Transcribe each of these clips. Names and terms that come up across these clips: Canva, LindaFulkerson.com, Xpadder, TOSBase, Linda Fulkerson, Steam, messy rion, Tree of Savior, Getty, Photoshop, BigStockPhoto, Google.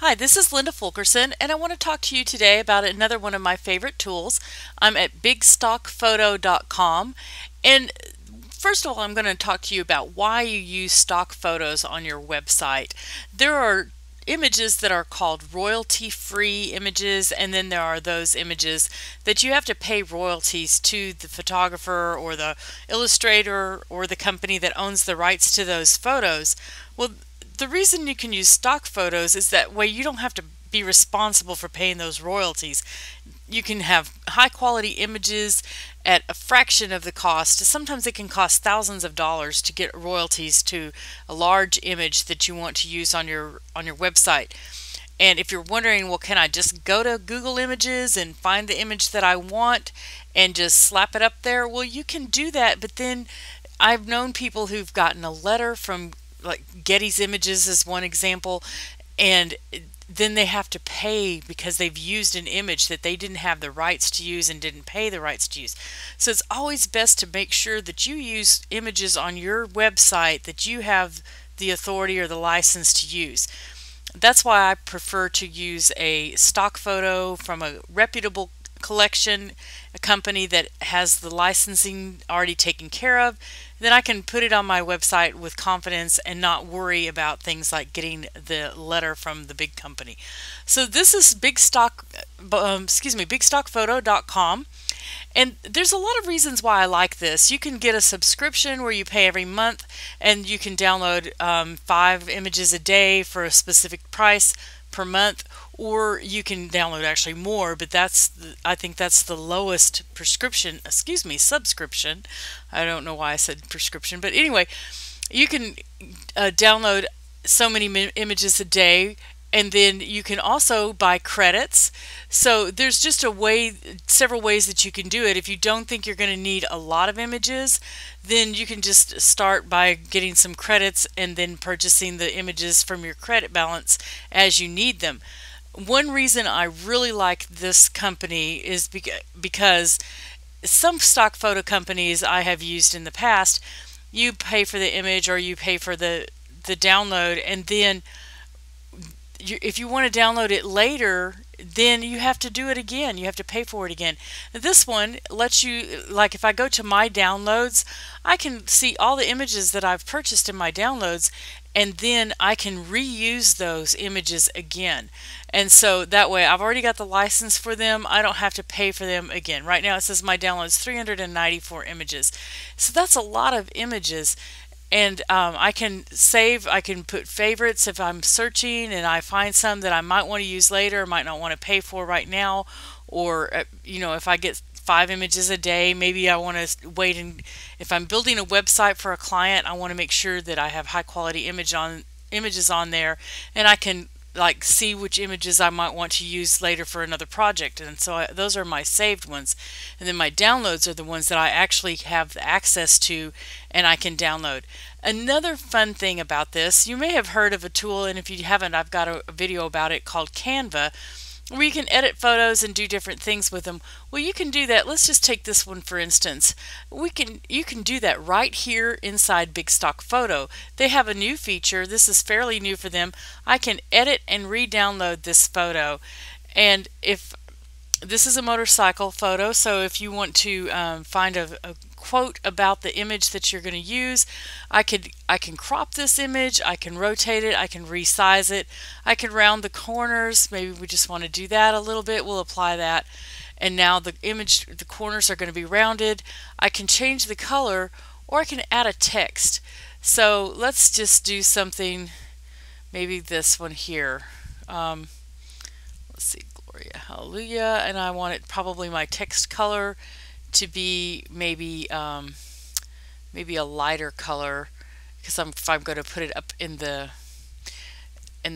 Hi, this is Linda Fulkerson, and I want to talk to you today about another one of my favorite tools. I'm at BigStockPhoto.com, and first of all, I'm going to talk to you about why you use stock photos on your website. There are images that are called royalty-free images, and then there are those images that you have to pay royalties to the photographer or the illustrator or the company that owns the rights to those photos. Well, the reason you can use stock photos is that way you don't have to be responsible for paying those royalties. You can have high quality images at a fraction of the cost. Sometimes it can cost thousands of dollars to get royalties to a large image that you want to use on your website. And if you're wondering, well, can I just go to Google Images and find the image that I want and just slap it up there? Well, you can do that, but then I've known people who've gotten a letter from, like, Getty's Images is one example, and then they have to pay because they've used an image that they didn't have the rights to use and didn't pay the rights to use. So it's always best to make sure that you use images on your website that you have the authority or the license to use. That's why I prefer to use a stock photo from a reputable collection, a company that has the licensing already taken care of. Then I can put it on my website with confidence and not worry about things like getting the letter from the big company. So this is BigStockPhoto.com, and there's a lot of reasons why I like this. You can get a subscription where you pay every month, and you can download 5 images a day for a specific price per month, or you can download actually more, but that's I think that's the lowest subscription. I don't know why I said prescription, but anyway, you can download so many images a day, and then you can also buy credits. So there's just a way, several ways that you can do it. If you don't think you're going to need a lot of images, then you can just start by getting some credits and then purchasing the images from your credit balance as you need them. One reason I really like this company is because some stock photo companies I have used in the past, you pay for the image or you pay for the download, and then if you want to download it later, then you have to do it again. You have to pay for it again. This one lets you, like, if I go to my downloads, I can see all the images that I've purchased in my downloads, and then I can reuse those images again. And so that way I've already got the license for them. I don't have to pay for them again. Right now it says my downloads 394 images. So that's a lot of images. And I can save, I can put favorites if I'm searching and I find some that I might want to use later, might not want to pay for right now, or, you know, if I get 5 images a day, maybe I want to wait. And if I'm building a website for a client, I want to make sure that I have high quality images on there, and I can, like, see which images I might want to use later for another project. And so those are my saved ones, and then my downloads are the ones that I actually have access to and I can download. Another fun thing about this, you may have heard of a tool, and if you haven't, I've got a video about it called Canva, where you can edit photos and do different things with them. Well, you can do that. Let's just take this one for instance. You can do that right here inside BigStockPhoto. They have a new feature. This is fairly new for them. I can edit and re-download this photo, and if this is a motorcycle photo, so if you want to find a quote about the image that you're going to use, I can crop this image, I can rotate it, I can resize it, I can round the corners. Maybe we just want to do that a little bit. We'll apply that, and now the image, the corners are going to be rounded. I can change the color, or I can add a text. So let's just do something, maybe this one here. Let's see, Gloria, Hallelujah, and I want it, probably my text color to be maybe a lighter color, because if I'm going to put it up in the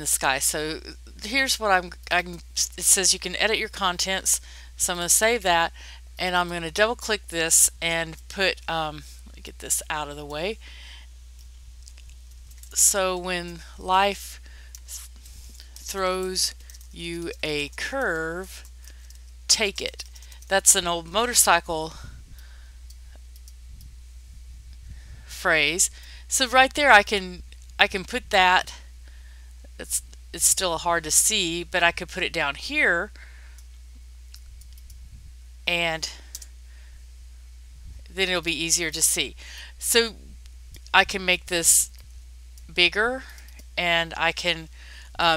sky. So here's what it says you can edit your contents. So I'm going to save that, and I'm going to double click this and put, let me get this out of the way. So when life throws you a curve, take it. That's an old motorcycle phrase. So right there I can put that. It's it's still hard to see, but I could put it down here and then it'll be easier to see. So I can make this bigger, and I can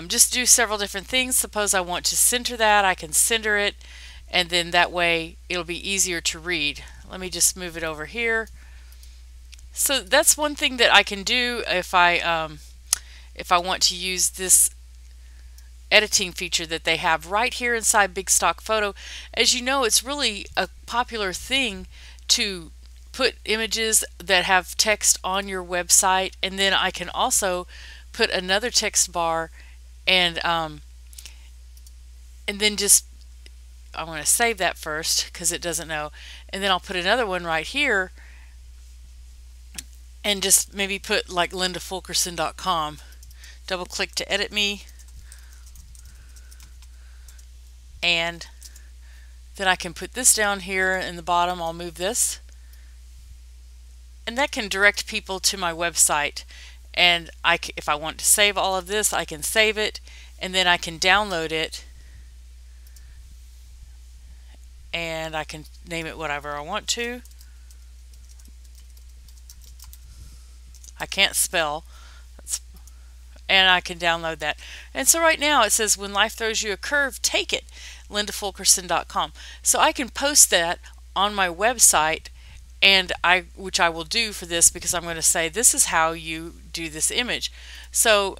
just do several different things. Suppose I want to center that, I can center it, and then that way it'll be easier to read. Let me just move it over here. So that's one thing that I can do if I want to use this editing feature that they have right here inside BigStockPhoto. As you know, it's really a popular thing to put images that have text on your website, and then I can also put another text bar and then just, I want to save that first because it doesn't know, and then I'll put another one right here and just maybe put like LindaFulkerson.com. Double click to edit me, and then I can put this down here in the bottom. I'll move this, and that can direct people to my website. And if I want to save all of this, I can save it, and then I can download it, and I can name it whatever I want to. I can't spell. And I can download that. And so right now it says, when life throws you a curve, take it, LindaFulkerson.com. So I can post that on my website, and which I will do for this, because I'm going to say this is how you do this image. So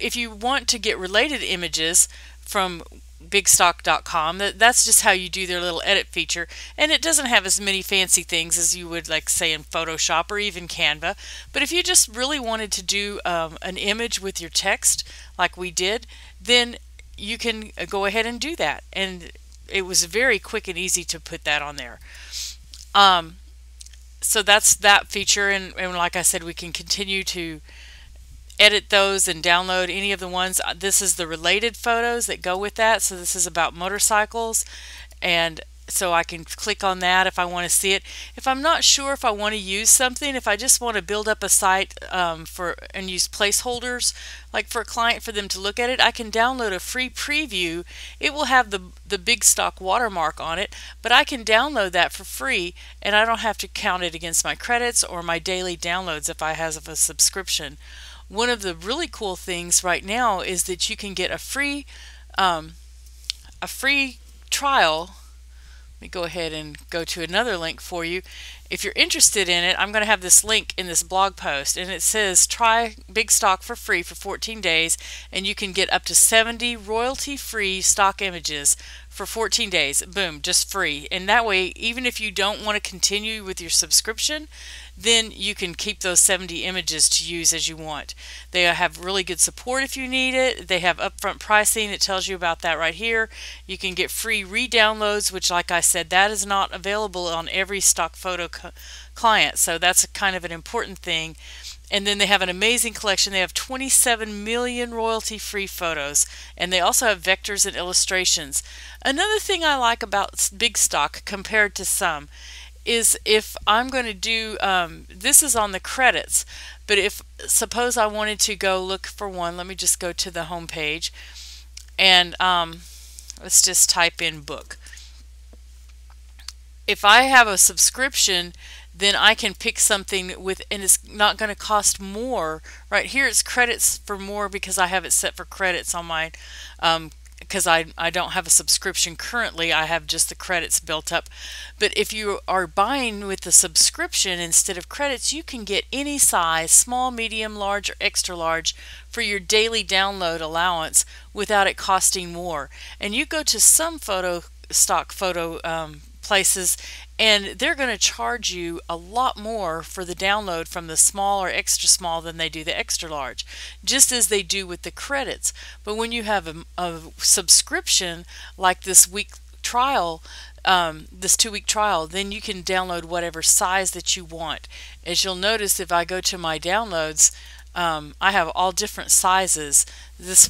if you want to get related images from BigStock.com, that's just how you do their little edit feature, and it doesn't have as many fancy things as you would, like, say, in Photoshop or even Canva. But if you just really wanted to do an image with your text like we did, then you can go ahead and do that, and it was very quick and easy to put that on there. So that's that feature, and like I said, we can continue to edit those and download any of the ones. This is the related photos that go with that. So this is about motorcycles, and so I can click on that if I want to see it. If I'm not sure if I want to use something, if I just want to build up a site and use placeholders, like for a client, for them to look at it, I can download a free preview. It will have the BigStock watermark on it, but I can download that for free, and I don't have to count it against my credits or my daily downloads if I have a subscription. One of the really cool things right now is that you can get a free trial. Let me go ahead and go to another link for you. If you're interested in it, I'm going to have this link in this blog post, and it says try BigStock for free for 14 days, and you can get up to 70 royalty-free stock images for 14 days. Boom, just free. And that way, even if you don't want to continue with your subscription, then you can keep those 70 images to use as you want. They have really good support if you need it. They have upfront pricing. It tells you about that right here. You can get free re-downloads, which, like I said, that is not available on every stock photo client. So that's kind of an important thing. And then they have an amazing collection. They have 27 million royalty-free photos, and they also have vectors and illustrations. Another thing I like about BigStock compared to some is, if I'm going to do, this is on the credits, but if, suppose I wanted to go look for one, let me just go to the home page, and let's just type in book. If I have a subscription, then I can pick something with, and it's not going to cost more. Right here it's credits for more, because I have it set for credits on mine, because I don't have a subscription currently. I have just the credits built up. But if you are buying with the subscription instead of credits, you can get any size, small, medium, large, or extra large, for your daily download allowance without it costing more. And you go to some stock photo places, and they're going to charge you a lot more for the download from the small or extra small than they do the extra large, just as they do with the credits. But when you have a subscription like this week trial, this 2-week trial, then you can download whatever size that you want. As you'll notice, if I go to my downloads, I have all different sizes. This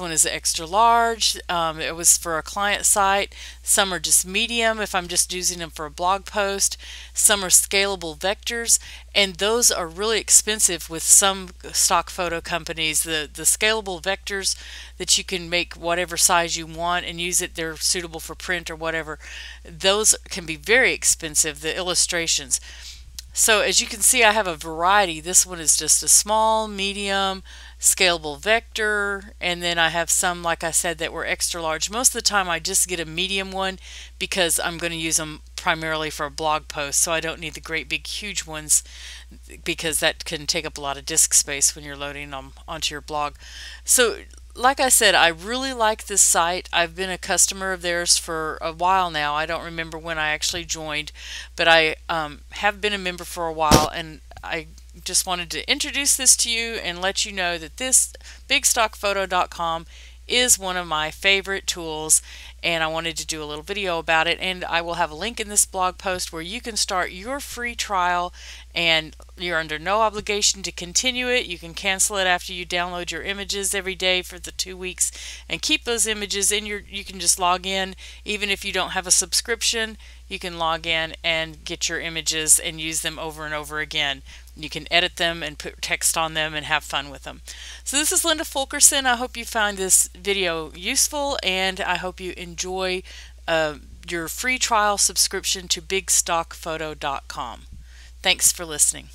one is extra large. It was for a client site. Some are just medium if I'm just using them for a blog post. Some are scalable vectors, and those are really expensive with some stock photo companies. The scalable vectors that you can make whatever size you want and use it, they're suitable for print or whatever. Those can be very expensive, the illustrations. So as you can see, I have a variety. This one is just a small, medium, scalable vector, and then I have some, like I said, that were extra large. Most of the time I just get a medium one because I'm going to use them primarily for a blog post, so I don't need the great big huge ones because that can take up a lot of disk space when you're loading them onto your blog. So like I said, I really like this site. I've been a customer of theirs for a while now. I don't remember when I actually joined, but I have been a member for a while, and I just wanted to introduce this to you and let you know that this BigStockPhoto.com is one of my favorite tools, and I wanted to do a little video about it, and I will have a link in this blog post where you can start your free trial, and you're under no obligation to continue it. You can cancel it after you download your images every day for the 2 weeks and keep those images in your, you can just log in. Even if you don't have a subscription, you can log in and get your images and use them over and over again. You can edit them and put text on them and have fun with them. So this is Linda Fulkerson. I hope you found this video useful, and I hope you enjoy your free trial subscription to BigStockPhoto.com. Thanks for listening.